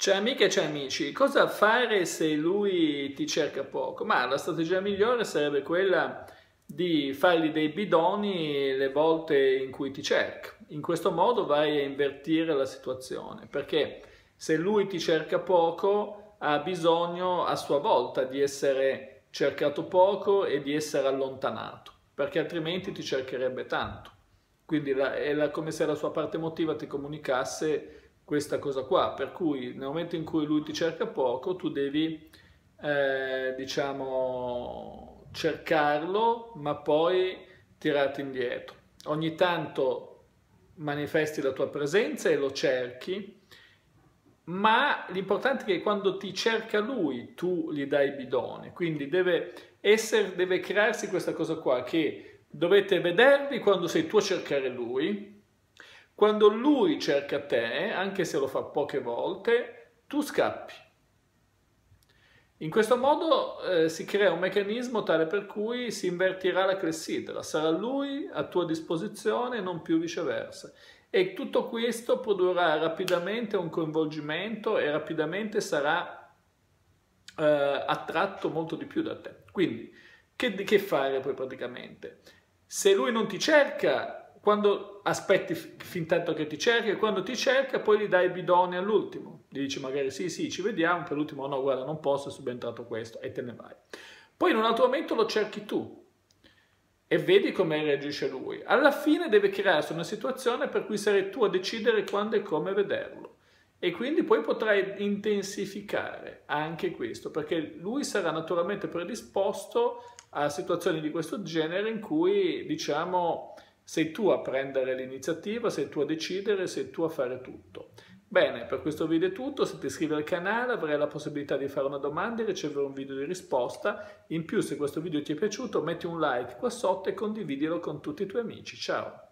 C'è amiche e c'è amici, cosa fare se lui ti cerca poco? Ma la strategia migliore sarebbe quella di fargli dei bidoni le volte in cui ti cerca. In questo modo vai a invertire la situazione, perché se lui ti cerca poco ha bisogno a sua volta di essere cercato poco e di essere allontanato, perché altrimenti ti cercherebbe tanto. Quindi è come se la sua parte emotiva ti comunicasse questa cosa qua, per cui nel momento in cui lui ti cerca poco tu devi diciamo cercarlo, ma poi tirarti indietro. Ogni tanto manifesti la tua presenza e lo cerchi, ma l'importante è che quando ti cerca lui tu gli dai bidone. Quindi deve crearsi questa cosa qua, che dovete vedervi quando sei tu a cercare lui. Quando lui cerca te, anche se lo fa poche volte, tu scappi. In questo modo si crea un meccanismo tale per cui si invertirà la clessidra, sarà lui a tua disposizione e non più viceversa. E tutto questo produrrà rapidamente un coinvolgimento e rapidamente sarà attratto molto di più da te. Quindi, che fare poi praticamente? Se lui non ti cerca, quando aspetti fin tanto che ti cerca, e quando ti cerca poi gli dai bidone all'ultimo, gli dici magari sì ci vediamo, per l'ultimo no guarda non posso, è subentrato questo, e te ne vai. Poi in un altro momento lo cerchi tu e vedi come reagisce lui. Alla fine deve crearsi una situazione per cui sarai tu a decidere quando e come vederlo, e quindi poi potrai intensificare anche questo, perché lui sarà naturalmente predisposto a situazioni di questo genere in cui diciamo sei tu a prendere l'iniziativa, sei tu a decidere, sei tu a fare tutto. Bene, per questo video è tutto. Se ti iscrivi al canale avrai la possibilità di fare una domanda e ricevere un video di risposta. In più, se questo video ti è piaciuto, metti un like qua sotto e condividilo con tutti i tuoi amici. Ciao!